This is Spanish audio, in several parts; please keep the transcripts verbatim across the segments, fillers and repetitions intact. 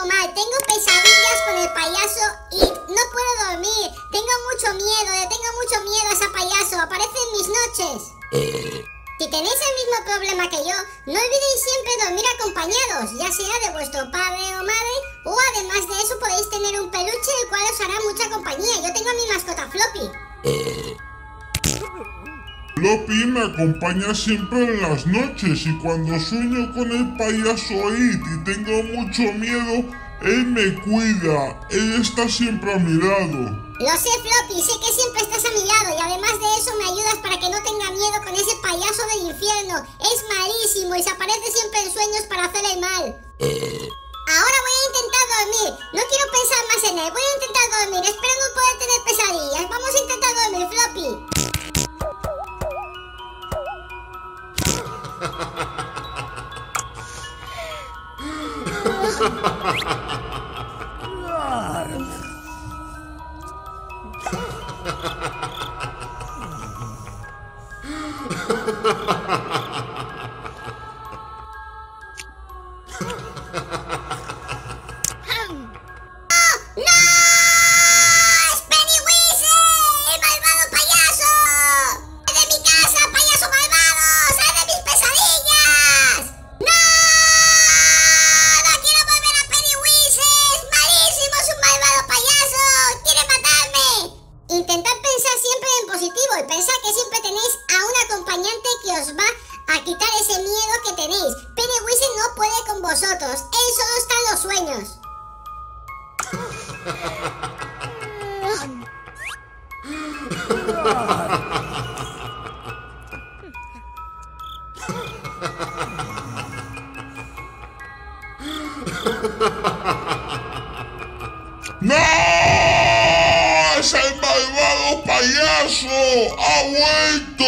poco mal. Tengo pesadillas con el payaso y no puedo dormir. Tengo mucho miedo, le tengo mucho miedo a ese payaso. Aparece en mis noches. Si tenéis el mismo problema que yo, no olvidéis siempre dormir acompañados, ya sea de vuestro padre o madre, o además de eso podéis tener un peluche el cual os hará mucha compañía. Yo tengo a mi mascota Floppy. Floppy me acompaña siempre en las noches y cuando sueño con el payaso It y tengo mucho miedo, él me cuida, él está siempre a mi lado. Lo sé, Floppy, sé que siempre estás a mi lado y además de eso me ayudas para que no tenga miedo con ese payaso del infierno. Es malísimo y se aparece siempre en sueños para hacer el mal. Ahora voy a intentar dormir, no quiero pensar más en él, voy a intentar dormir, espero no poder tener pesadillas. Vamos a intentar dormir, Floppy. ¡No! ¡Es el malvado payaso! ¡Ha vuelto!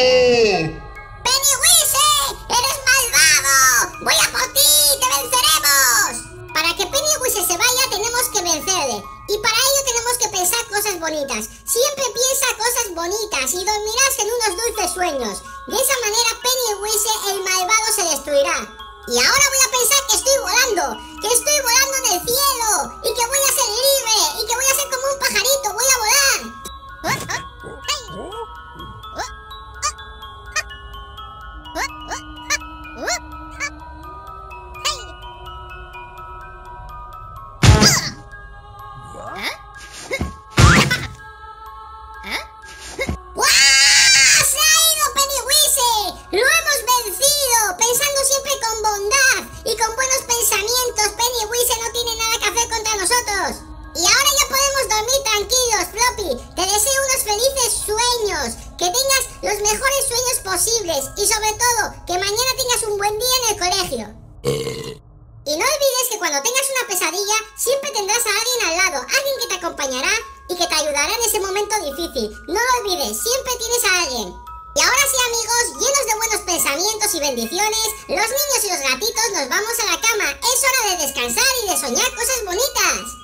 ¡Pennywise! ¡Eres malvado! ¡Voy a por ti! ¡Te venceremos! Para que Pennywise se vaya tenemos que vencerle. Y para ello tenemos que pensar cosas bonitas. Siempre piensa cosas bonitas y dormirás en unos dulces sueños. De esa manera Pennywise el malvado se destruirá. Y ahora voy a pensar que estoy volando, que estoy volando en el cielo, y que voy a ser libre, y que voy a ser como un pajarito, voy a volar. ¡Guau! ¡Se ha ido Pennywise! ¡Lo hemos vencido! Pensando siempre con bondad y con buenos pensamientos, Pennywise no tiene nada que hacer contra nosotros. Y ahora ya podemos dormir tranquilos, Floppy. Te deseo unos felices sueños, que tengas los mejores sueños posibles y sobre todo, que mañana tengas un buen día en el colegio. Y no olvides que cuando tengas una pesadilla, siempre tendrás a alguien al lado, alguien que te acompañará y que te ayudará en ese momento difícil. No lo olvides, siempre tienes a alguien. Y ahora sí, amigos, llenos de buenos pensamientos y bendiciones, los niños y los gatitos nos vamos a la cama. Es hora de descansar y de soñar cosas bonitas.